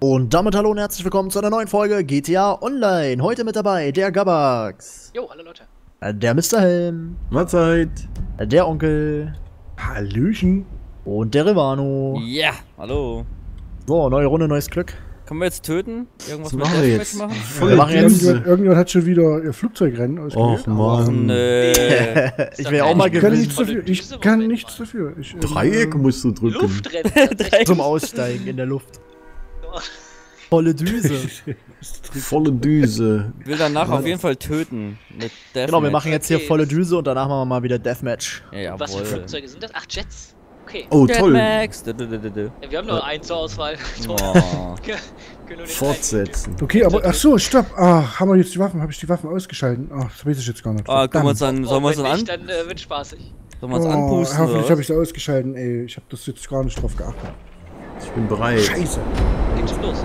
Und damit hallo und herzlich willkommen zu einer neuen Folge GTA Online. Heute mit dabei der Gabax. Jo, alle Leute. Der Mr. Helm. Mahlzeit. Der Onkel. Hallöchen. Und der Rivano. Ja, hallo. So, neue Runde, neues Glück. Können wir jetzt töten? Irgendwas mit Deathmatch machen? Wir machen jetzt. Irgendjemand hat schon wieder ihr Flugzeugrennen ausgewählt. Och Mann. Nee. Ich will ja auch mal gewinnen. Ich kann nichts dafür. Dreieck musst du drücken. Luftrennen. Zum Aussteigen in der Luft. Volle Düse. Volle Düse. Ich will danach auf jeden Fall töten. Mit Deathmatch. Genau, wir machen jetzt hier volle Düse und danach machen wir mal wieder Deathmatch. Ja, was für Flugzeuge sind das? 8 Jets? Okay. Oh, toll. Max. Ja, wir haben nur einen zur Auswahl. Oh. Fortsetzen. Okay, aber ach so, stopp. Ah, haben wir jetzt die Waffen? Habe ich die Waffen ausgeschalten? Ach, das weiß ich jetzt gar nicht. Ah, können wir uns an, sollen wir uns an? Dann wird spaßig. Sollen wir uns anpusten? Hoffentlich habe ich da ausgeschalten, ey. Ich habe das jetzt gar nicht drauf geachtet. Ich bin bereit. Scheiße. Geht schon los.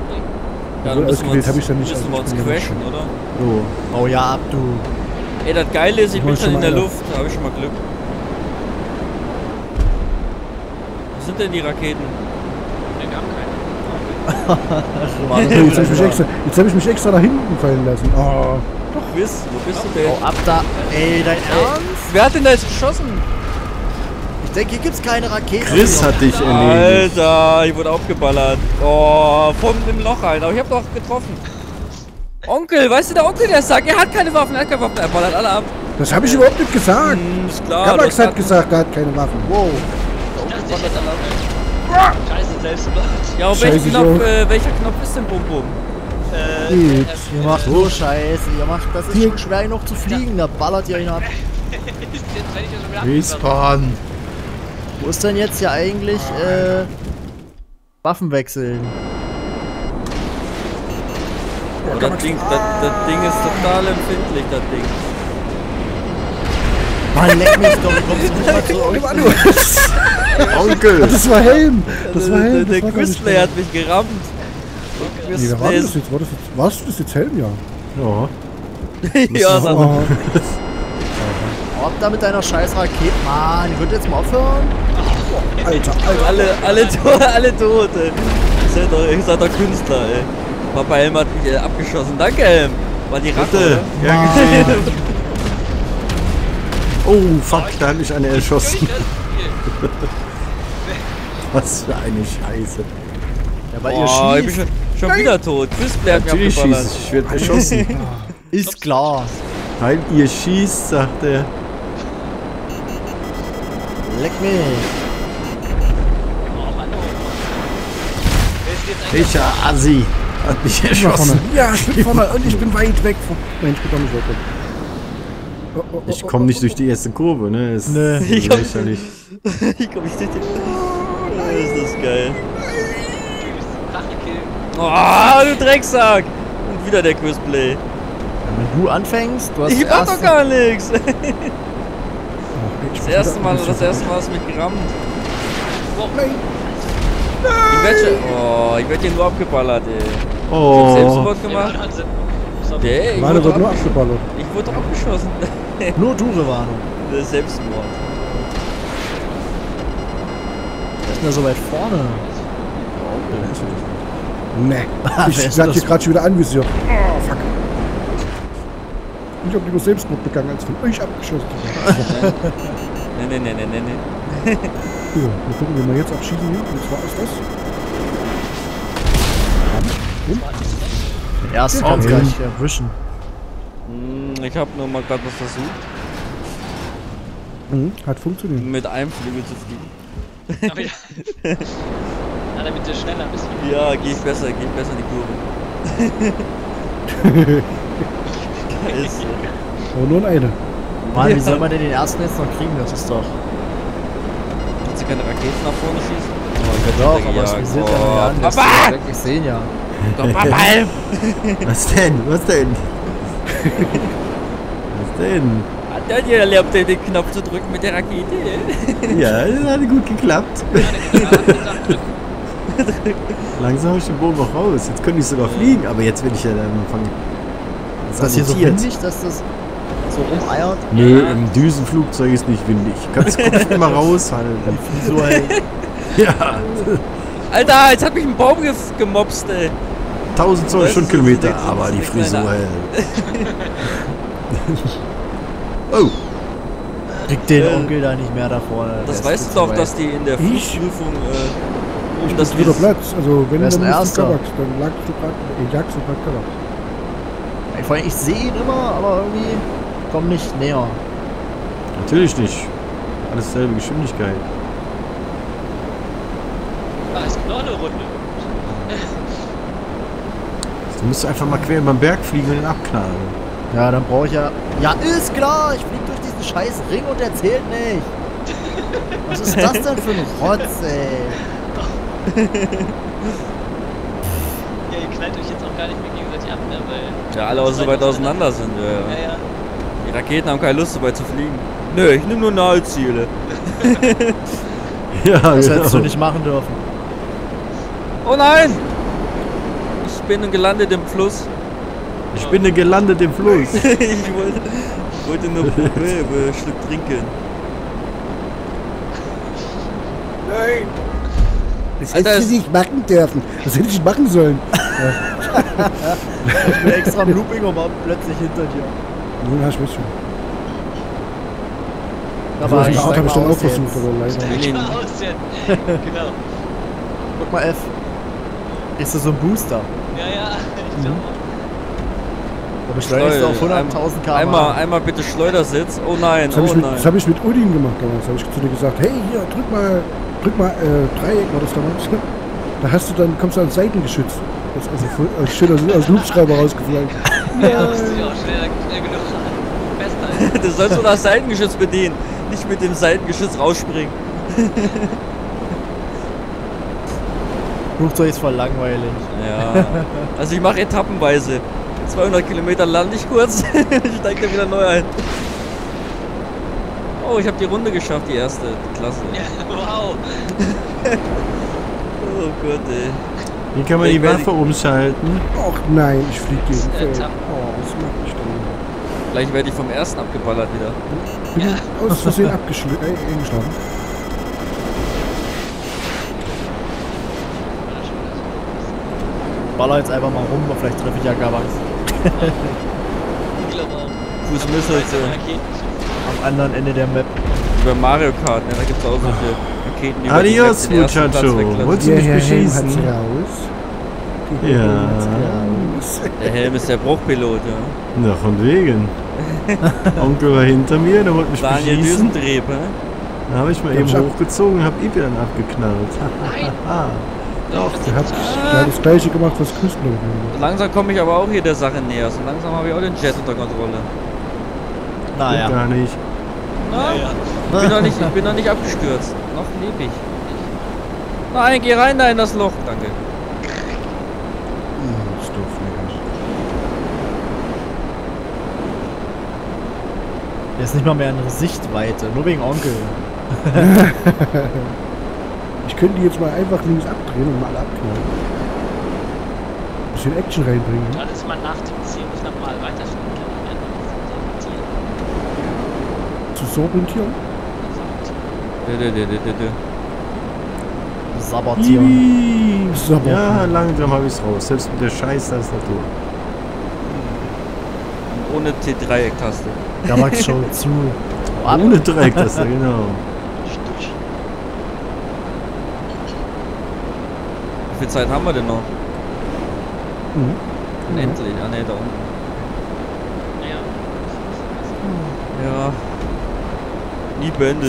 Ja, dann ausgewählt habe ich da nicht. Müssen wir uns crashen, oder? So. Oh ja, ab du. Ey, das Geile ist, ich bin schon in der Luft. Da habe ich schon mal Glück. Was sind denn die Raketen? Ne, wir haben keine. Okay. Jetzt habe ich mich extra nach hinten fallen lassen. Oh. Doch, wo bist du denn? Oh, ab da. Ey, dein Ernst? Wer hat denn da jetzt geschossen? Ich denke, hier gibt's keine Raketen. Chris hat dich erledigt. Alter, ich wurde aufgeballert. Oh, von dem Loch rein. Aber ich habe doch getroffen. Onkel, weißt du, der Onkel, der sagt, er hat keine Waffen, er hat keine Waffen. Er ballert alle ab. Das habe ich überhaupt nicht gesagt. Ist klar. Gabax hat gesagt, er hat keine Waffen. Wow. Scheiße, Selbstmord. Ja, auf welchen Knopf, welcher Knopf ist denn Bum-Bum? Ihr macht so Scheiße, ihr macht, das ist schon schwer genug zu fliegen, da ballert ihr ihn ab. Respawn. Wo ist denn jetzt hier eigentlich, Waffen wechseln? Oh, das Ding ist total empfindlich, das Ding. Mann, leck mich doch, ich komm's nicht mal zu euch. Onkel! Das war Helm! Das war Helm! Der Chrizzplay hat mich gerammt! Nee, wer war das jetzt? Warst du das jetzt Helm, ja? Ja. Ja, sag mal. Ob da mit deiner scheiß Rakete. Mann, ich würde jetzt mal aufhören. Alter. Alle Tote. Ich sag doch Künstler, ey. Papa Helm hat mich abgeschossen. Danke, Helm! War die Ratte! Ja, oh, fuck, da hat mich einer erschossen. Was für eine Scheiße. Ja, weil ihr ich bin schon wieder tot. Chrizzplay hat mich abgeballert. Ich werde erschossen. Ist klar. Nein, ihr schießt, sagt er. Leck mich. Welcher Assi hat mich erschossen. Ja, ich bin vorne und ich bin weit weg. Nein, ich bin doch nicht weit weg. Ich komme nicht durch die erste Kurve, ne? Das ist lächerlich. Ich komme nicht durch die. Oh, ist das geil. Oh, du Drecksack! Und wieder der Chrizzplay. Ja, wenn du anfängst, du hast. Ich mach doch gar nichts! Das erste Mal hast du mich gerammt. Oh, nein! Ich werd hier nur abgeballert, ey. Oh. Ich hab Selbstmord gemacht. Der, ich wurde nur abgeballert. Ich wurde abgeschossen. Nur du, Rivano. Selbstmord. Das ist ja so weit vorne. Nee. Ich lade hier gerade schon wieder anvisiert. Oh, fuck. Ich hab lieber Selbstmord begangen, als von euch abgeschossen. Nee. Ja, wir gucken, wie wir jetzt abschieben hier. Und zwar ist das. Ja, das kann ich gar nicht erwischen. Ich hab nur mal gerade was versucht. Hat funktioniert. Mit einem Flügel zu fliegen. Na, damit du schneller bist. Ja, geh ich besser in die Kurve. Scheiße. Aber nur eine. Mann, wie soll man denn den ersten jetzt noch kriegen? Das ist doch. Kannst du keine Raketen nach vorne schießen? Oh, doch, aber es visiert ja nicht an. Papa! Ich seh ihn ja. Papa! Was denn? Was denn? Hat der hier erlebt, den Knopf zu drücken mit der Rakete? Ja, das hat gut geklappt. Langsam habe ich den Bogen auch raus. Jetzt könnte ich sogar fliegen, aber jetzt will ich ja dann fangen. Ist das hier so windig, dass das so rumeiert? Nö, im Düsenflugzeug ist nicht windig. Kannst du mal raushalten. Ja. Alter, jetzt hat mich ein Baum gemobst, ey. 1200 Stundenkilometer, aber die Frisur, ey. Oh. Kriegt den Onkel da nicht mehr da vorne. Das weißt du doch, dass die in der Prüfung... Ich das wieder Platz, also wenn das dann ist Gabax, dann lagst du gerade Gabax. Vor allem, ich sehe ihn immer, aber irgendwie komm nicht näher. Natürlich nicht. Alles selbe Geschwindigkeit. Ah, es gibt noch eine Runde. Du musst einfach mal quer über den Berg fliegen und den abknallen. Ja, dann brauche ich ja... Ja, ist klar, ich fliege durch diesen scheiß Ring und der zählt nicht. Was ist das denn für ein Rotz, ey? Ja, ihr knallt euch jetzt auch gar nicht mehr gegenseitig ab, ne? Weil ja, alle auch so weit auseinander sind, ja. Ja, ja. Die Raketen haben keine Lust, so weit zu fliegen. Nö, ich nehme nur Naheziele. Ja, das genau. Hättest du nicht machen dürfen. Oh nein! Ich bin gelandet im Fluss. Ich bin gelandet im Fluss. Ich wollte nur ein Stück trinken. Nein! Das hätte ich nicht machen dürfen. Das hätte ich machen sollen. Ich bin extra am Looping und war plötzlich hinter dir. Nun, ja, ich weiß schon. Aber also, ich habe ich dann auch versucht, aber leider Genau. Guck mal, F. Ist das so ein Booster? Ja, ja. Ich glaube auch. Aber schleudert auf 100.000 km/h. Einmal bitte Schleudersitz. Oh nein, das habe ich mit Udin gemacht damals. Habe ich zu dir gesagt, hey, hier, drück mal Dreieck war das damals. Da hast du dann, kommst du an Seitengeschütz. Das ist also schön aus dem Hubschrauber rausgeflogen. Ja, das ist ja auch schnell genug. Du sollst nur das Seitengeschütz bedienen, nicht mit dem Seitengeschütz rausspringen. Flugzeug ist voll langweilig. Ja. Also ich mache etappenweise. 200 Kilometer lande ich kurz, steige dann wieder neu ein. Oh, ich habe die Runde geschafft, die erste. Klasse. Ja, wow. Oh Gott, ey. Hier kann man die Werfer umschalten. Och nein, ich fliege gegen Feld. Oh, das macht mich dumm. Gleich werde ich vom ersten abgeballert wieder. Bin ich aus Versehen eingeschlafen. Baller jetzt einfach mal rum, aber vielleicht treffe ich ja Gabax. Ich glaube auch. Fußmüsse jetzt. Am anderen Ende der Map. Über Mario Kart, ne? Da gibt's auch solche Raketen. Adios, Muchacho. Wolltest du mich beschießen? Ja. Der Helm ist der Bruchpilot, ja. Na, von wegen. Onkel war hinter mir, der wollte mich beschießen. Da habe ich mal eben hochgezogen und hab ihn dann abgeknallt. Doch, der hat das gleiche gemacht, was Chrizzplay gemacht hat. Langsam komme ich aber auch hier der Sache näher. So langsam habe ich auch den Jet unter Kontrolle. Naja. Gar nicht. Na? Ich bin noch nicht abgestürzt. Noch lebe ich. Nein, geh rein da in das Loch. Danke. Der ist nicht mal mehr in Sichtweite. Nur wegen Onkel. Ich könnte die jetzt mal einfach links abdrehen und mal abknallen. Ein bisschen Action reinbringen. Ja, das ist mal nach dem Ziel, nicht nochmal weiter schwimmen. Sortieren? Sabotieren. Ja, langsam habe ich es raus. Selbst mit der Scheiß-Tastatur. Und ohne T-Dreieck-Taste. Da mag ich schon zu. Ohne Dreieck-Taste, genau. Wie viel Zeit haben wir denn noch? Endlich. Ah, ne, da unten. Ja.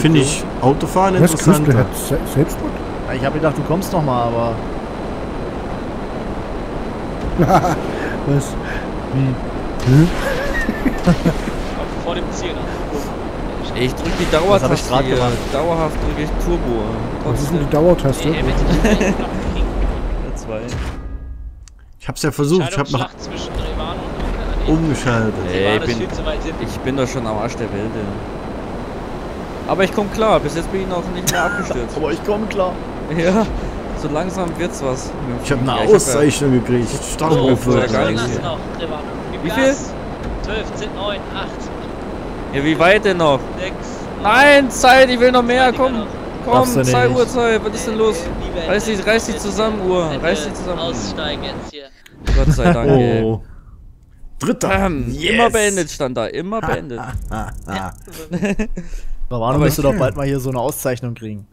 Finde ich Autofahren interessant. Selbstmord? Ich habe gedacht, du kommst noch mal, aber... Was? Wie? Hm? Vor dem Ziel. Ich drücke die Dauertaste. Das hab ich gerade gemacht. Dauerhaft drücke ich Turbo. Was ist denn die Dauertaste? Ich hab's ja versucht. Ich hab noch umgeschaltet. Ey, ich bin doch schon am Arsch der Welt. Aber ich komme klar, bis jetzt bin ich noch nicht mehr abgestürzt. Aber ich komme klar. Ja, so langsam wird's was. Ich habe eine Auszeichnung gekriegt. Startrufe. So, gar nichts hier. Noch, wie viel? 12, 10, 9, 8. Ja, wie weit denn noch? 6. Nein, Zeit, ich will noch mehr. Komm, Komm, sei Uhr, sei, was ist denn los? Reiß dich zusammen, Uhr. Reiß dich zusammen. Aussteigen jetzt hier. Gott sei Dank, oh. Dritter. Yes. Immer beendet stand da, immer beendet. Warum wirst du doch bald mal hier so eine Auszeichnung kriegen?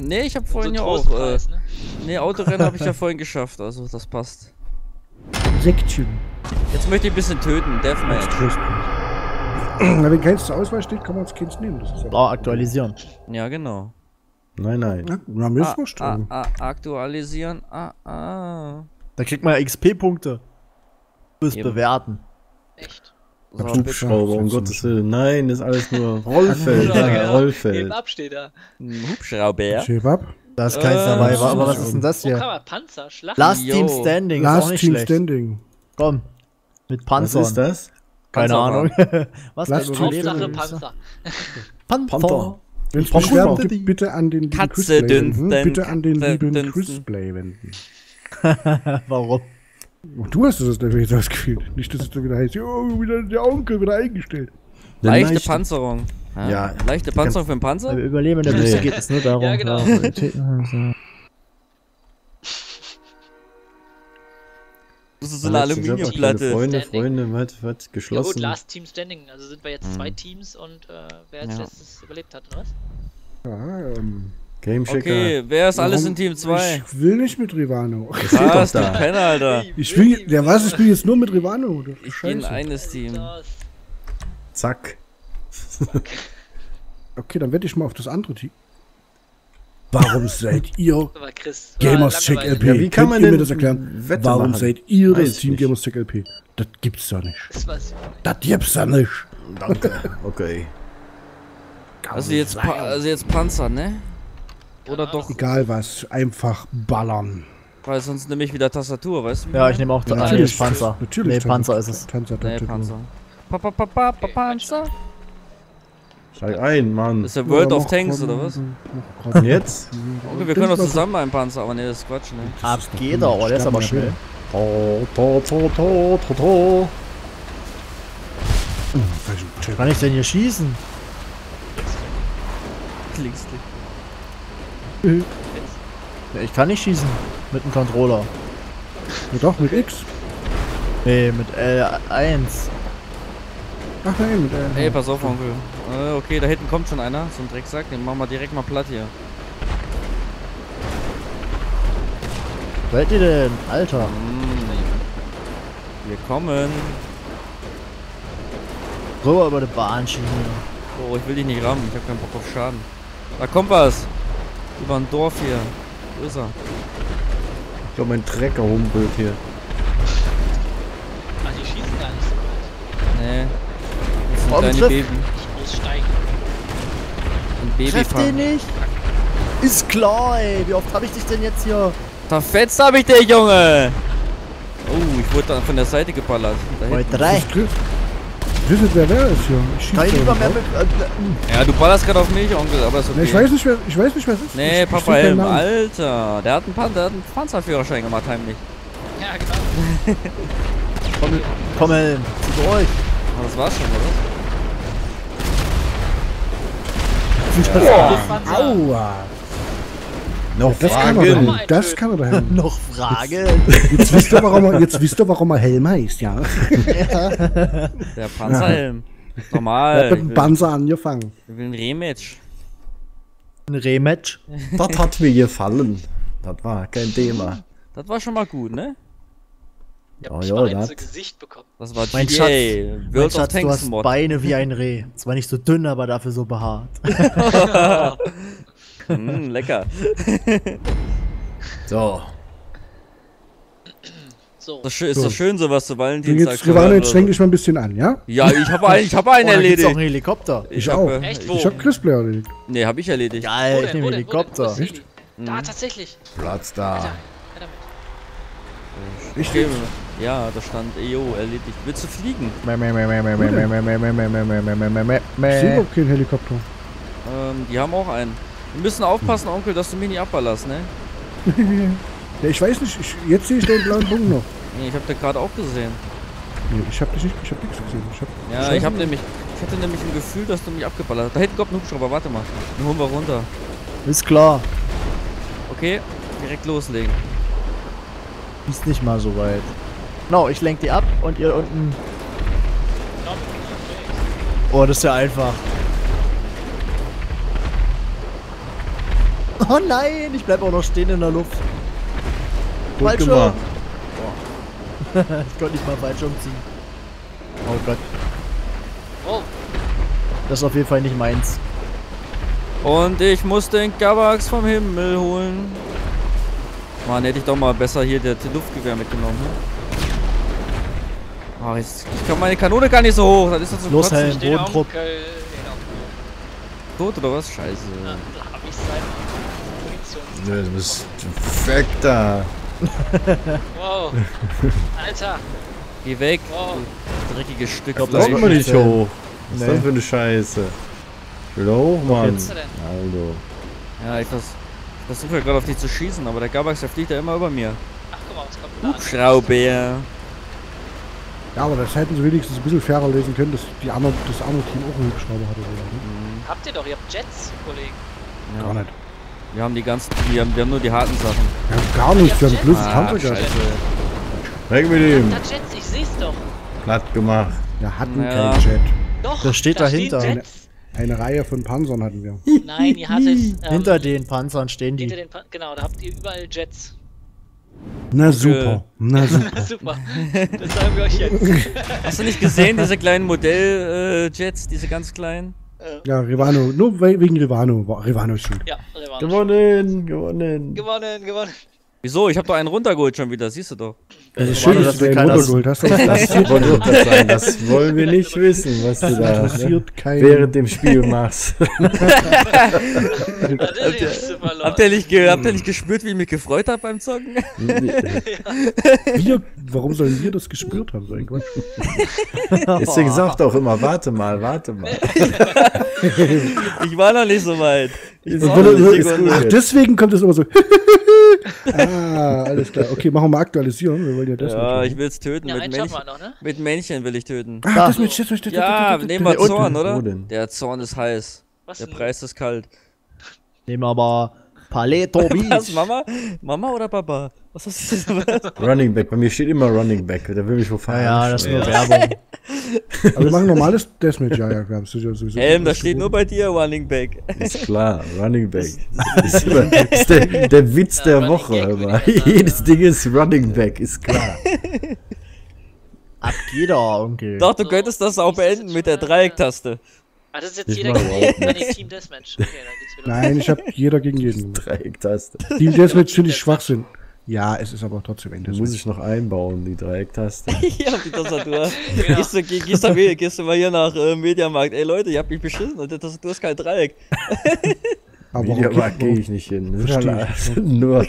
Nee, ich hab vorhin so ja auch. Ne? Nee, Autorennen hab ich ja vorhin geschafft, also das passt. Sekttypen. Jetzt möchte ich ein bisschen töten, Deathmatch. Na, wenn keins zur Auswahl steht, kann man das Kind nehmen. Das ist ja aktualisieren. Ja, genau. Nein, nein. Na, man muss vorstellen. Aktualisieren. Da kriegt man ja XP-Punkte. Du musst bewerten. Echt? So, Hubschrauber, um Gottes Willen. Nein, das ist alles nur Rollfeld. Ja, Rollfeld. Heb ab steht da. Hubschrauber. Heb ab. Da ist keins dabei, aber was ist denn das hier? Panzer, Schlacht. Last Team Standing. Last Team Standing. Komm. Mit Panzern. Was ist das? Keine Ahnung. Was ist das? Hauptsache Panzer. Panzer. Wenn es Beschwerden gibt, bitte an den lieben Chrizzplay wenden. Bitte an den lieben Chrizzplay wenden. Warum? Und du hast das natürlich das Gefühl. Nicht, dass es da wieder heißt, oh, wieder der Onkel wieder eingestellt. Leichte Panzerung. Ja, ja. Leichte Panzerung für den Panzer? Überleben in der Büste geht es nur darum. Ja, genau. Das ist so eine Aluminiumplatte. Freunde, was geschlossen. Ja, gut, Last Team Standing. Also sind wir jetzt zwei Teams und wer als letztes überlebt hat, oder was? Ja, Okay, wer ist alles in Team 2? Ich will nicht mit Rivano. Was, du Penner, Alter. Ich spiele jetzt nur mit Rivano. Ich bin eines Team. Zack. Okay, dann wette ich mal auf das andere Team. Warum seid ihr Gamerscheck LP? Ja, wie kann man mir das erklären? Warum seid ihr das Team Gamerscheck LP? Das gibt's da nicht. Das gibt's da nicht. Danke. Okay. Also jetzt Panzer, ne? Oder doch. Egal was, einfach ballern. Weil sonst nehme ich wieder Tastatur, weißt du? Ja, ich nehme auch natürlich Panzer. Natürlich. Nee, Panzer ist es. Nee, Panzer. Panzer. Steig ein, Mann. Ist der World of Tanks oder was? Und jetzt? Okay, wir können doch zusammen einen Panzer, aber nee, das ist Quatsch, ne? Ab geht doch, oh, der ist aber schnell. Kann ich denn hier schießen? Klickst. Ja, ich kann nicht schießen mit dem Controller. Ja, doch, mit X. Nee, mit L1. Ach nein, mit L1. Ey, pass auf, Onkel. Okay, da hinten kommt schon einer, so ein Drecksack. Den machen wir direkt mal platt hier. Wo seid ihr denn? Alter. Wir kommen. So, über die Bahn schieben. Oh, ich will dich nicht rammen. Ich hab keinen Bock auf Schaden. Da kommt was. Über ein Dorf hier. Wo ist er? Ich glaube, mein Trecker humpelt hier. Ach, die schießen gar nicht so weit. Nee. Das sind kleine Baby. Ich muss steigen. Ein Baby. Treff den nicht. Ist klar, ey. Wie oft habe ich dich denn jetzt hier? Verfetzt habe ich dich, Junge. Oh, ich wurde dann von der Seite geballert. Bei drei. Ich weiß nicht, wer ist hier. Ich schieße ja, du ballerst gerade auf mich, Onkel, aber ist okay. Nee, ich weiß nicht, wer es ist. Nee, Papa Helm, Alter. Der hat einen Panzerführerschein gemacht, heimlich. Ja, genau. Komm, Helm, zu euch. Oh, das war's schon, oder? Ja. Boah, aua. Noch Fragen. Das kann man da Helm. Noch Fragen. Jetzt wisst ihr, warum er Helm heißt, ja. Der Panzerhelm. Normal. Er hat mit dem Panzer angefangen. Ich will ein Rematch. Ein Rematch? Das hat mir gefallen. Das war kein Thema. Das war schon mal gut, ne? Ich hab ins Gesicht bekommen. Das war mein Schatz. World of Tanks, du hast Mod. Beine wie ein Reh. Zwar nicht so dünn, aber dafür so behaart. Lecker. So. Ist das schön, sowas zu Valentinstag. Jetzt streng dich mal ein bisschen an, ja? Ja, ich hab einen erledigt. Ich hab auch einen Helikopter. Ich auch. Echt, wo? Ich hab Chrizzplay erledigt. Nee, hab ich erledigt. Geil, ich nehme Helikopter. Da, tatsächlich. Platz da. Ich nehme. Ja, da stand EO erledigt. Willst du fliegen? Ich sehe überhaupt keinen Helikopter. Die haben auch einen. Wir müssen aufpassen, Onkel, dass du mich nicht abballerst, ne? Ja, ich weiß nicht, jetzt sehe ich den blauen Punkt noch. Nee, ich hab den gerade auch gesehen. Nee, ich hab nichts gesehen. Ich hatte nämlich ein Gefühl, dass du mich abgeballert hast. Da hinten kommt ein Hubschrauber, warte mal. Den holen wir runter. Ist klar. Okay, direkt loslegen. Ist nicht mal so weit. Genau, ich lenke die ab und ihr unten... Oh, das ist ja einfach. Oh nein, ich bleib auch noch stehen in der Luft. Gut gemacht. Oh. Ich konnte nicht mal Fallschirm ziehen. Oh Gott. Oh. Das ist auf jeden Fall nicht meins. Und ich muss den Gabax vom Himmel holen. Mann, hätte ich doch mal besser hier das Luftgewehr mitgenommen. Ne? Oh, ich kann meine Kanone gar nicht so hoch. Das ist doch so los, Helm, Bodentrupp. Tot oder was? Scheiße. Na, da hab ich seine Munition. Du bist weg da. Wow. Alter. Geh weg. Wow. Dreckiges Stück. Ich glaub, da kommt man nicht hoch. Was ist denn für eine Scheiße? Ich will da hoch, Mann. Hallo. Ja, ich versuche ja gerade auf dich zu schießen, aber der Gabax, der fliegt ja immer über mir. Ach, guck mal, es kommt ein Hubschrauber. Ja, aber das hätten sie wenigstens ein bisschen fairer lösen können, dass die andere, das andere Team auch einen Hubschrauber hatte. Mhm. Habt ihr doch, ihr habt Jets, Kollegen. Ja. Gar nicht. Wir haben die ganzen, wir haben nur die harten Sachen. Ja, gar nicht, wir haben bloß Kampfgeist. Weg mit ihm. Hat Jets, ich seh's doch. Platt gemacht. Wir hatten keinen Jet. Doch, das steht dahinter. Eine Reihe von Panzern hatten wir. Nein, ihr hattet... hinter den Panzern stehen die. Hinter den genau, da habt ihr überall Jets. Na super, na super. Na super, das sagen wir euch jetzt. Hast du nicht gesehen, diese kleinen Modell-Jets, diese ganz kleinen? Ja, Rivano, nur wegen Rivano. Rivano ist gut. Ja, Rivano. Gewonnen, gewonnen. Gewonnen, gewonnen. Wieso? Ich hab doch einen runtergeholt schon wieder, siehst du doch. Das ist schön, dass du einen runtergeholt hast. Das wollen wir nicht wissen, was du da während dem Spiel machst. Habt ihr nicht gespürt, wie ich mich gefreut habe beim Zocken? Wir, warum sollen wir das gespürt haben? Deswegen sagt auch immer, warte mal, warte mal. Ich war noch nicht so weit. Ach, deswegen kommt es immer so. Ah, alles klar. Okay, machen wir mal aktualisieren. Wir wollen ja das ich will es töten. Ja, mit Männchen, noch, ne? Mit Männchen will ich töten. Ach, das mit Schiff. Ja, nehmen wir Zorn, oder? Der Zorn ist heiß. Was der denn? Preis ist kalt. Nehmen wir aber Paleto Beach. Mama? Mama oder Papa? Was ist das? Running Back. Bei mir steht immer Running Back. Da will ich wohl fahren. Ja, das ist nur Werbung. Aber wir machen normales Deathmatch, ja, wir haben sowieso. Helm, da steht nur bei dir Running Back. Ist klar, Running Back. Ist der Witz der Woche immer. Jedes Ding ist Running Back, ist klar. Ab jeder, Onkel. Doch, du könntest das auch beenden mit der Dreiecktaste. Ah, das ist jetzt jeder gegen Team Deathmatch. Nein, ich hab jeder gegen jeden. Dreiecktaste. Team Deathmatch finde ich Schwachsinn. Ja, es ist aber trotzdem Ende. Muss ich noch einbauen, die Dreiecktaste. Ja, die Tastatur. Genau. Gehst du mal hier nach Media Markt. Ey Leute, ihr habt mich beschissen und die Tastatur ist kein Dreieck. Aber Media Markt gehe ich nicht hin. Verstehe ich. Nur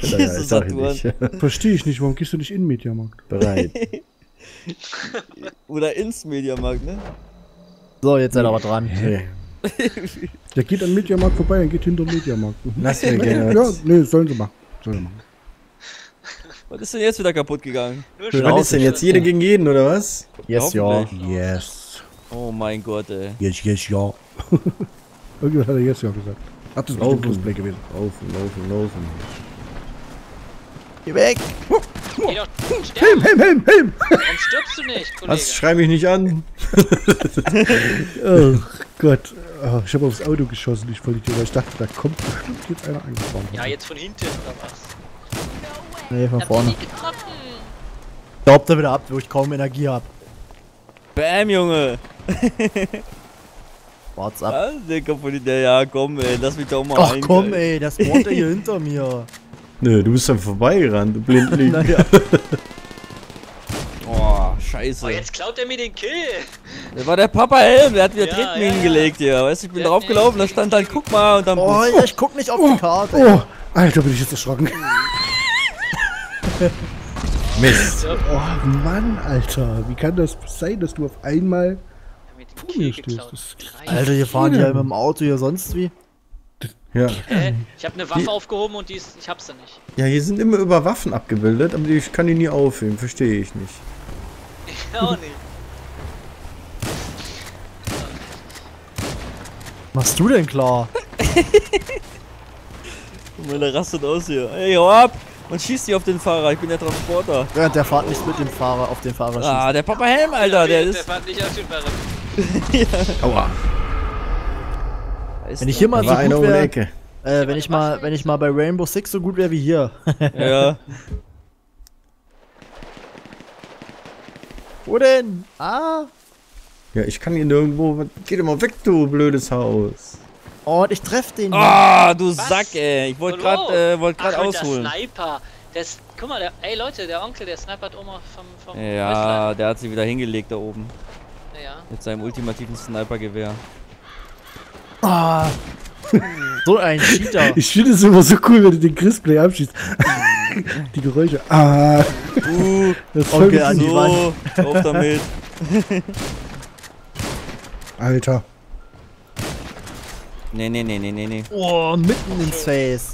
verstehe ich nicht, warum gehst du nicht in Media Markt? Bereit. Oder ins Media Markt, ne? So, jetzt seid aber dran. Hey. Der geht an Media Markt vorbei und geht hinter Media Markt. Lass mir gerne. Ja, nee, sollen sie machen. Sollen sie machen. Was ist denn jetzt wieder kaputt gegangen? Was ist denn jetzt? Jeder gegen jeden, oder was? Yes, ja. Yes. Oh mein Gott, ey. Yes, yes, ja. Irgendwas hat er yes, ja gesagt. Hat das auch Chrizzplay gewesen. Laufen, laufen, laufen. Geh weg! Helm, Helm, Helm, Helm! Dann stirbst du nicht, Kollege. Was? Schrei mich nicht an. Oh Gott. Oh, ich habe aufs Auto geschossen, ich wollte dir, weil ich dachte, da kommt bestimmt jetzt einer angefahren. Ja, jetzt von hinten oder was? Nee, von vorne. Da habt ihr wieder ab, wo ich kaum Energie hab. Bäm, Junge! Wart's ab. Ja, komm, ey, lass mich doch mal rein. Ach komm, ey, das Wort hier hinter mir. Nö, du bist dann vorbeigerannt, blindlich. Naja. Oh, scheiße. Oh, jetzt klaut er mir den Kill. Das war der Papa Helm, der hat wieder Tretminen gelegt hier. Weißt du, ich bin draufgelaufen, da stand dann, guck mal, und dann... Oh, ja, ich guck nicht auf die Karte. Oh, Alter, bin ich jetzt erschrocken. Mist. Oh Mann, Alter, wie kann das sein, dass du auf einmal vor mir stehst? Alter, hier fahren ja mit dem Auto hier sonst wie. Ja. Ich habe eine Waffe aufgehoben und die ist, ich hab's da nicht. Ja, hier sind immer über Waffen abgebildet, aber ich kann die nie aufheben, verstehe ich nicht. Ich auch nicht. Was machst du denn klar? Meine rastet aus hier. Ey, hau ab! Und schießt die auf den Fahrer, ich bin der Transporter. Während der Fahrt nicht mit dem Fahrer auf den Fahrer schießt. Ah, der Papa Helm, Alter, der ist... Der Fahrt nicht auf den Fahrer. Ja. Aua. Wenn ich hier mal so gut wäre... Wenn ich mal bei Rainbow Six so gut wäre wie hier. Ja. Wo denn? Ah! Ja, ich kann hier nirgendwo... Geh doch mal weg, du blödes Haus. Oh, und ich treff den. Ah, oh, du Sack, ey. Ich wollte gerade ausholen. Der Sniper. Guck mal, ey Leute, der Onkel, der snipert Oma vom Ja, der hat sie wieder hingelegt da oben. Ja. Mit seinem ultimativen Snipergewehr. Ah. Oh. So ein Cheater. Ich finde es immer so cool, wenn du den Chrizzplay abschießt. Die Geräusche. Ah. Das Onkel an die Wand. Auf damit. Alter. Nee. Oh, mitten ins Face.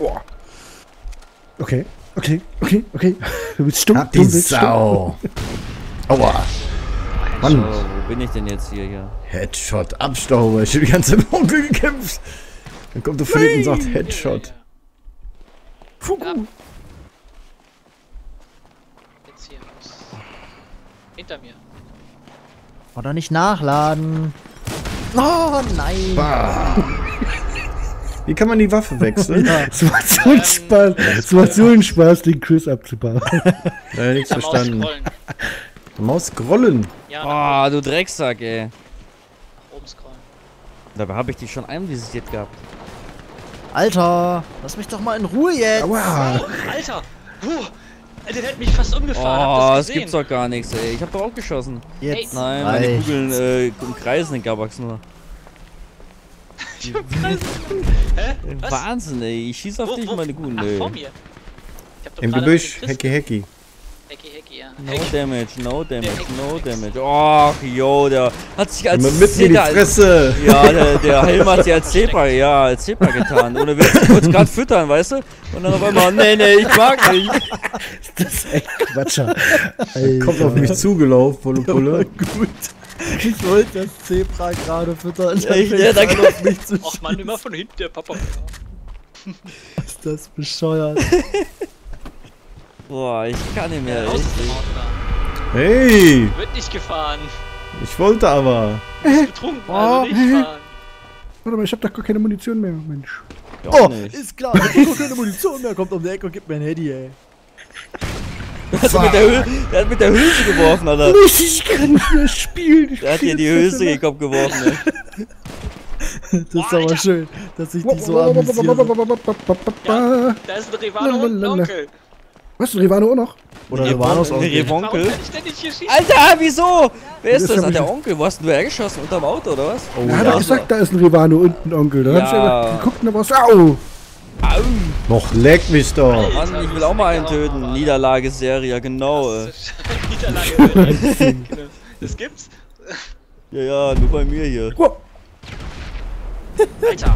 Oh. Okay. Du bist stumm. Hab die Sau. Aua. Mann. Oh, wo bin ich denn jetzt hier? Headshot, Abstauber. Ich hab die ganze Onkel gekämpft. Dann kommt der Philipp und sagt Headshot. Ja. Jetzt hier raus. Hinter mir. Oder nicht nachladen. Oh nein! Bah. Wie kann man die Waffe wechseln? Es macht so einen Spaß, den Chris abzubauen. Ja, nichts verstanden. Maus scrollen. Ja, oh, du Drecksack, ey. Oben scrollen. Dabei habe ich dich schon einvisiert gehabt. Alter, lass mich doch mal in Ruhe jetzt. Aua. Alter, der hätte mich fast umgefahren. Oh, das gibt's doch gar nichts, ey. Ich hab doch auch geschossen. Jetzt. Nein, meine Kugeln umkreisen den Gabax nur. Ich umkreisen? Hä? Was? Wahnsinn, ey. Ich schieß auf dich, meine Kugeln, ey. Vor mir. Im Gebüsch. Hecki. Hecki, ja. No damage. Och, yo, der hat sich als Zebra... Ja, der Helm hat sich als Zebra, ja, als Zebra getan. Ohne Witz, ich wollte gerade füttern, weißt du? Und dann auf einmal, nee, ich mag nicht. Das ist echt Quatscher. Alter. Kommt auf mich zugelaufen, Pulle. Gut. Ich wollte das Zebra gerade füttern. Ja, da kommt auf mich zu. Ach man, immer von hinten, der Papa. Ist das bescheuert. Boah, ich kann nicht mehr. Hey! Wird nicht gefahren. Ich wollte aber. Du bist betrunken, also nicht fahren. Warte mal, ich hab doch gar keine Munition mehr, Mensch. Oh, ist klar, ich hab keine Munition mehr, kommt um die Ecke und gibt mir ein Handy, ey. Der hat mit der Hülse geworfen, Alter. Ich kann nicht mehr spielen. Der hat dir die Hülse in den Kopf geworfen, ey. Das ist aber schön, dass ich die so amüsiere. Ja, da ist ein Rivano und ein Onkel. Was? Rivano auch noch? Oder Rivanos Onkel? Rivonkel? Alter, wieso? Wer ist das? Der Onkel? Wo hast du hergeschossen? Unterm Auto, oder was? Oh, ja, da gesagt, da ist ein Rivano und ein Onkel. Da hab ich aber geguckt und da war's. Au! Au! Noch leck mich doch! Alter, Mann, ich will auch mal einen töten. Niederlage-Serie, genau. Niederlage-Serie. Das gibt's? Ja, nur bei mir hier. Alter!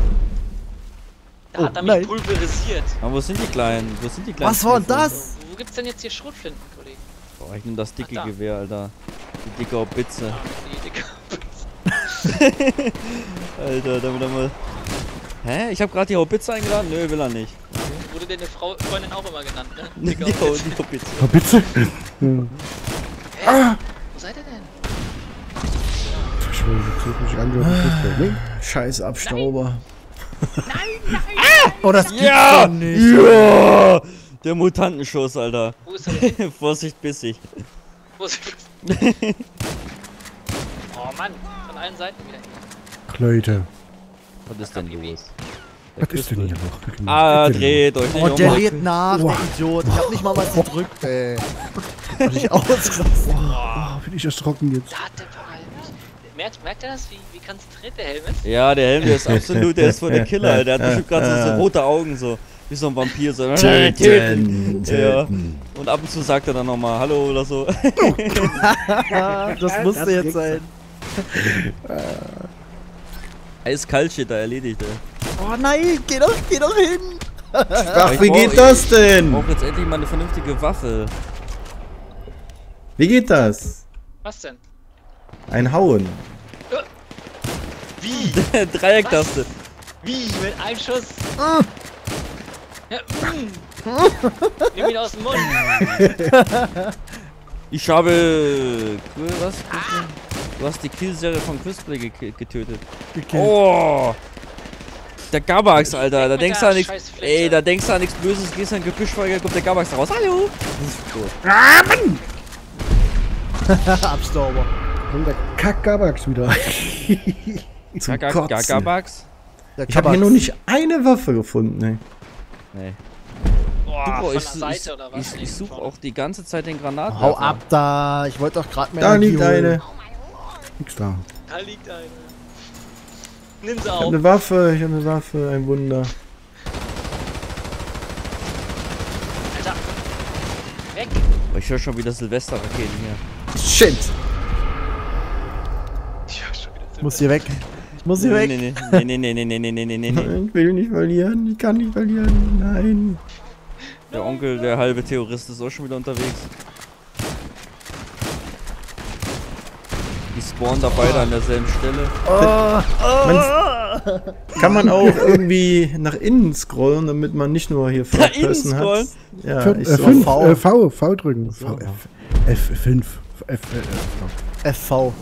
Da hat er mich pulverisiert. Aber wo sind die Kleinen? Was war das? Wo gibt's denn jetzt hier Schrotflinten, Kollege? Boah, ich nehm das dicke Gewehr, Alter. Die dicke Bitze. Ja, die dicke Bitze. Alter, damit haben wir... Hä? Ich hab grad die Haubitze eingeladen? Nö, will er nicht. Okay. Wurde deine Freundin auch immer genannt, ne? Dicke Haubitze. Die Haubitze? Haubitze? Ah! Wo seid ihr denn? Scheiß Abstauber. Nein. Nein! Ah! Oh, das gibt's doch nicht! Ja! Der Mutantenschuss, Alter. Wo ist er? Vorsicht, bissig. Vorsicht. Oh Mann, von allen Seiten wieder. Leute. Was ist denn los? Was ist denn hier noch? Ah, dreht euch nicht um. Oh, der lädt nach, der Idiot. Ich hab nicht mal was gedrückt, ey. Hab ich ausgerastet. Oh, bin ich erschrocken jetzt. Merkt ihr das, wie konzentriert der Helm ist? Ja, der Helm, der ist absolut, der ist voll der Killer. Der hat bestimmt gerade so rote Augen, so wie so ein Vampir. So. Töten, ja. Und ab und zu sagt er dann nochmal Hallo oder so. Das musste jetzt sein. Eiskalt steht da, erledigt, ey. Oh nein, geh doch hin! Ach, wie geht das denn? Ich brauche jetzt endlich mal eine vernünftige Waffe. Wie geht das? Was denn? Ein Hauen. Wie? Dreiecktaste. Wie? Mit einem Schuss. Ah. Nimm ihn aus dem Mund. Ich habe... Was? Du hast die Killserie von Chrizzplay getötet. Gekillt. Oh! Der Gabax, Alter, da denkst du an nichts. Ey, da denkst du an nichts Böses, gehst an den Gebüschweiger, kommt der Gabax raus. Hallo! Abstauber. Und der Kack-Gabax wieder. Zum Kack-Gabax? Ich habe hier noch nicht eine Waffe gefunden, ey. Nee. Boah, ich suche auch die ganze Zeit den Granaten. Hau ab da, ich wollte doch gerade mehr. Da liegt eine. Nix da. Da liegt eine. Nimm sie auf. Ich hab eine Waffe, ein Wunder. Alter. Weg. Ich höre schon wieder Silvester-Raketen hier. Shit. Ich höre schon wieder Silvester. Muss hier weg. Ich muss hier weg. Nee. Ich will nicht verlieren. Ich kann nicht verlieren. Nein. Der Onkel, der halbe Terrorist, ist auch schon wieder unterwegs. Die spawnen da beide an derselben Stelle. Kann man auch irgendwie nach innen scrollen, damit man nicht nur hier First-Person hat? Ja, V drücken. F5. FV.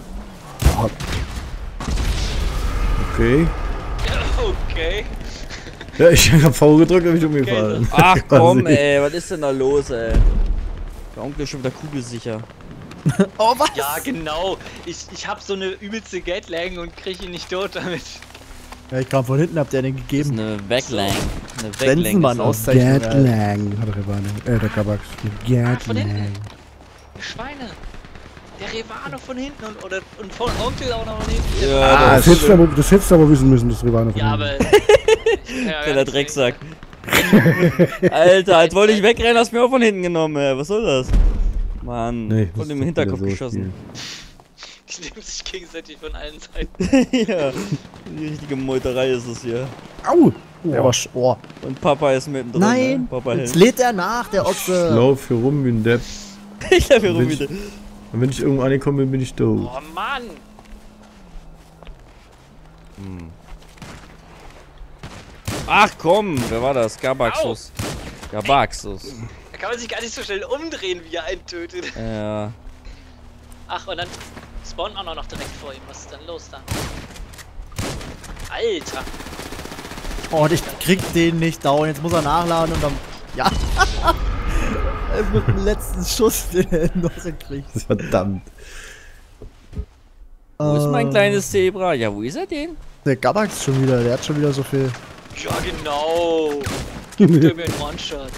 Okay. Okay. Ja, ich hab V gedrückt und mich umgefallen. Ach komm ey, was ist denn da los ey? Der Onkel ist schon wieder kugelsicher. Oh was? Ja genau, ich hab so eine übelste Gatlang und krieg ihn nicht tot damit. Ja, ich kam von hinten, habt ihr den gegeben. Das ist eine Backlang. Eine Sensenmann Auszeichnung. Gatlang. Hat Rivano. Der Gabax. Gatlang. Schweine. Der Rivano von hinten und von Onkel auch noch von hinten. Ja, das hättest du aber wissen müssen, das Rivano von hinten. Ja, aber... Der Drecksack. Alter, als wollte ich wegrennen, hast du mir auch von hinten genommen, ey. Was soll das? Mann, nee, von dem Hinterkopf so geschossen. Die nehmen sich gegenseitig von allen Seiten. Ja, die richtige Meuterei ist es hier. Au! Oh. Und Papa ist mittendrin. Nein! Papa jetzt Helm. Lädt er nach, der Ochse! Ich lauf hier rum wie ein Depp. Ich lauf hier rum wie ein Depp. Und wenn ich irgendwo angekommen bin, bin ich doof. Oh Mann! Hm. Ach komm, wer war das? Gabaxus. Au. Gabaxus. Da kann man sich gar nicht so schnell umdrehen, wie er einen tötet. Ja. Ach, und dann spawnen auch noch direkt vor ihm. Was ist denn los da? Alter! Oh, ich krieg den nicht down. Jetzt muss er nachladen und dann... Ja! Mit dem letzten Schuss, den er noch gekriegt. Verdammt. Wo ist mein kleines Zebra? Ja, wo ist er denn? Der Gabax schon wieder, der hat schon wieder so viel. Ja, genau. Gib dir mir einen One-Shot.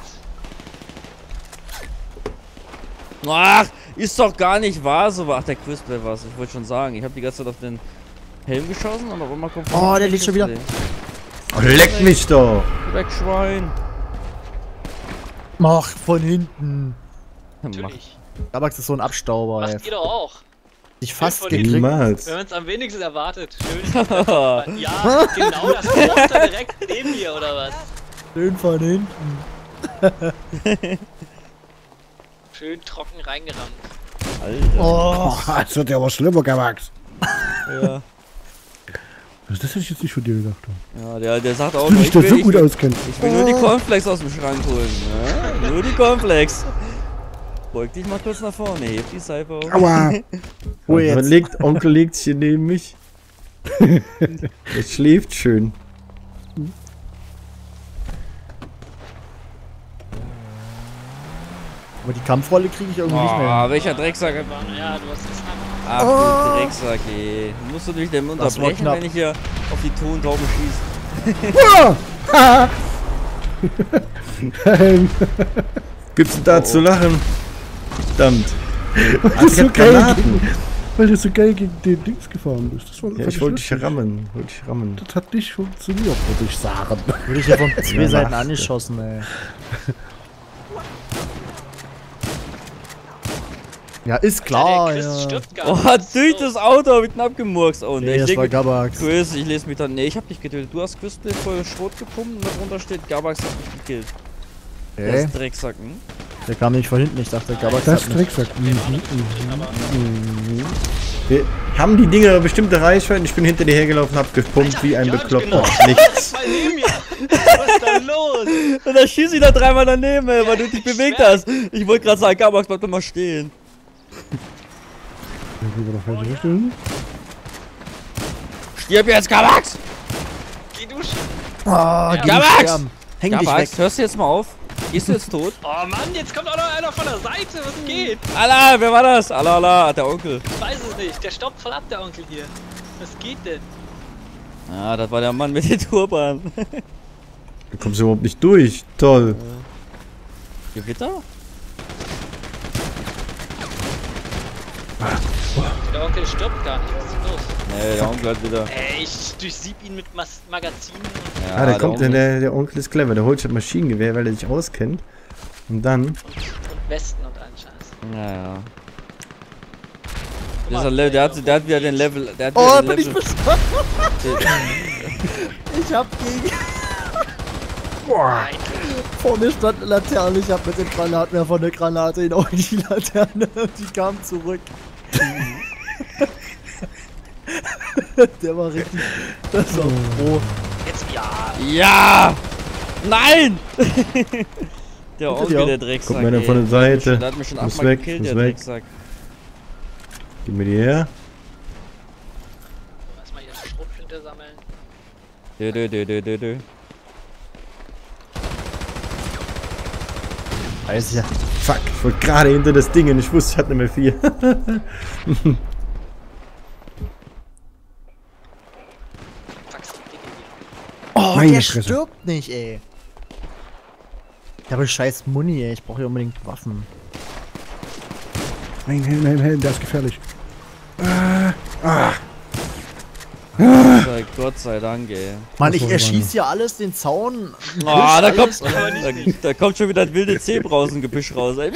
Ach, ist doch gar nicht wahr so. Ach, der Chrizzplay war's. Ich wollte schon sagen, ich habe die ganze Zeit auf den Helm geschossen und auf einmal kommt... Oh, der liegt schon wieder. Oh, leck mich doch. Weg, Schwein. Mach von hinten. Natürlich. Gabax ist so ein Abstauber. Macht ey. Ihr doch auch. Ich fast gekriegt. Niemals. Wenn man es am wenigsten erwartet. Schön. Ja, genau das Monster direkt neben mir, oder was? Schön von hinten. Schön trocken reingerammt. Alter. Oh, jetzt wird ja aber schlimmer, Gabax. Ja. Das hätte ich jetzt nicht von dir gedacht. Ja, der sagt auch, ich will nur die Cornflakes aus dem Schrank holen. Ja, nur die Cornflakes. Beug dich mal kurz nach vorne, heb die Seife auf. Aua! Oh, jetzt. Onkel liegt hier neben mich. Er schläft schön. Aber die Kampfrolle kriege ich irgendwie nicht mehr. Ah, welcher Drecksack. Ja, du hast das. Ach du Drecksack, ey. Musst du dich denn unterbrechen, wenn ich hier auf die Tontauben schieße? Gibt's denn da zu lachen? Verdammt. Weil du so geil gegen den Dings gefahren bist. Das war ja, ich wollte dich rammen. Das hat nicht funktioniert, würde ich sagen. Würde ich ja von zwei Seiten angeschossen, ey. Ja, ist klar, ja. Oh, hat durch das Auto mit knapp gemurkst. Oh, nee, das war Gabax. Chris, ich lese mich dann. Nee, ich hab dich getötet. Du hast Chrizzplay voll Schrot gepumpt und darunter steht, Gabax hat mich gekillt. Der ist Drecksack, hm? Der kam nicht von hinten, ich dachte, Gabax hat mich gekillt. Das ist Drecksack. Wir haben die Dinger bestimmte Reichweiten. Ich bin hinter dir hergelaufen, hab gepumpt wie ein Bekloppter. Nichts. denn los? Und dann schieß ich da dreimal daneben, ey, weil du dich bewegt hast. Ich wollte gerade sagen, Gabax, bleib doch mal stehen. Stirb jetzt, Gabax! Geh duschen! Oh, ja. Gabax! Häng dich weg. Hörst du jetzt mal auf? Gehst du jetzt tot? Oh Mann, jetzt kommt auch noch einer von der Seite, was geht? Allah, wer war das? Allah, Allah, der Onkel. Ich weiß es nicht, der stoppt voll ab, der Onkel hier. Was geht denn? Ah, das war der Mann mit den Turban. Da kommst du überhaupt nicht durch, toll. Gewitter? Der Onkel stirbt gar nicht, was ist los? Nee, der Onkel hat wieder... Ey, ich durchsieb ihn mit Magazinen. Ja, ah, der Onkel ist clever, der holt schon Maschinengewehr, weil er sich auskennt. Und dann... Und Westen und einen Scheiß. Ja, ja. Mal, der hat wieder den Level... Der hat wieder bin ich besorgt! Ich hab gegen... Boah! Vor mir stand eine Laterne, ich hab mit den Granaten von der Granate in die Laterne und die kam zurück. Der war richtig. Das war froh. Jetzt ja! Ja! Nein! Der Onkel, der Drecksack. Guck mal, der von der Seite. Der hat mich schon achtmal gekillt, der Drecksack. Gib mir die her. Erstmal hier Schrotflinte sammeln. Dö. Alles ja. Fuck, ich wollte gerade hinter das Ding und ich wusste, ich hatte nicht mehr viel. Oh, meine der Fresse. Stirbt nicht, ey. Ich habe scheiß Muni, ey. Ich brauche hier unbedingt Waffen. Nein, der ist gefährlich. Gott sei Dank, ey. Mann, ich erschieß hier alles, den Zaun. Oh, da kommt schon wieder das wilde Zebra aus dem Gebüsch raus, ey.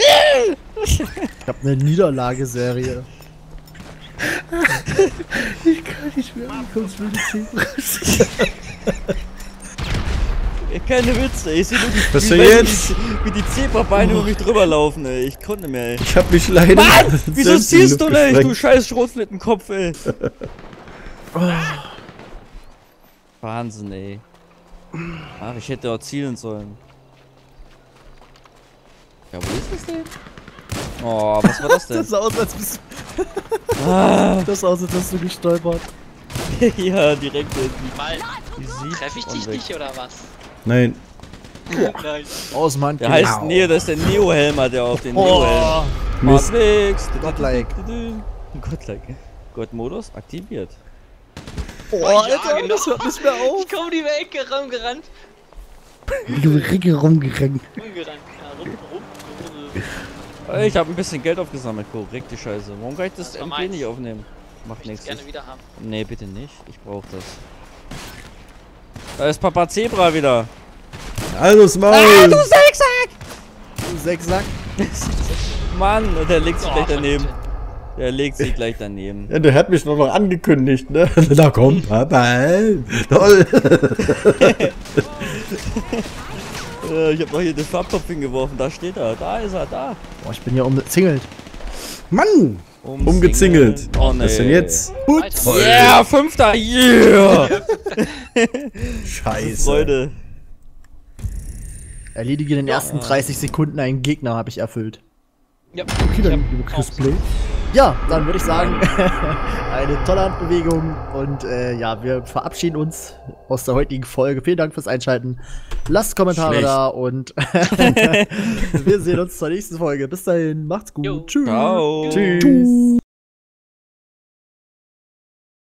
Ich hab eine Niederlageserie. Ich kann nicht mehr, wie kommt's wilde Zebra raus? Keine Witze, ich sehe nur wie die Zebrabeine um mich drüber laufen, ey. Ich konnte mehr, ey. Ich hab mich leider... Mann! Wieso ziehst du nicht, du scheiß Schrotflittenkopf, ey? Oh. Wahnsinn, ey. Ach, ich hätte auch zielen sollen. Ja, wo ist das denn? Oh, was war das denn? Das sah aus, als bist du... Das sah aus, als hast du gestolpert. Ja, direkt irgendwie. Treffe ich dich nicht, oder was? Nein. Nein. Aus Mann. Der heißt Neo, das ist der Neo-Helm, der auf den Neo-Helm. Mist. Godlike. Godlike. Godmodus aktiviert. Oh, Alter, ja, das hört nicht mehr auf. Ich komm die Ecke rumgerannt. Du Ricke rumgerannt. Ja, ich hab ein bisschen Geld aufgesammelt, korrekt die Scheiße. Warum kann ich das MP nicht aufnehmen? Macht nichts. Ich gerne wieder haben. Nee, bitte nicht. Ich brauch das. Da ist Papa Zebra wieder. Alles mal. Ah, du Sechsack! Du Sechsack? Mann, der legt sich gleich daneben. Der legt sich gleich daneben. Ja, der hat mich noch angekündigt, ne? Da kommt Papa. Toll. Ich hab noch hier den Farbtopf hingeworfen. Da steht er. Da ist er. Da. Boah, ich bin ja umgezingelt. Mann! Umgezingelt. Oh, nee. Was denn jetzt? Yeah, 5. Yeah! Scheiße. Freude. Erledige in den ersten 30 Sekunden einen Gegner, habe ich erfüllt. Ja. Okay, dann über Chrizzplay. Ja, dann würde ich sagen, eine tolle Handbewegung und ja, wir verabschieden uns aus der heutigen Folge. Vielen Dank fürs Einschalten. Lasst Kommentare da und wir sehen uns zur nächsten Folge. Bis dahin, macht's gut. Tschüss. Ciao. Tschüss.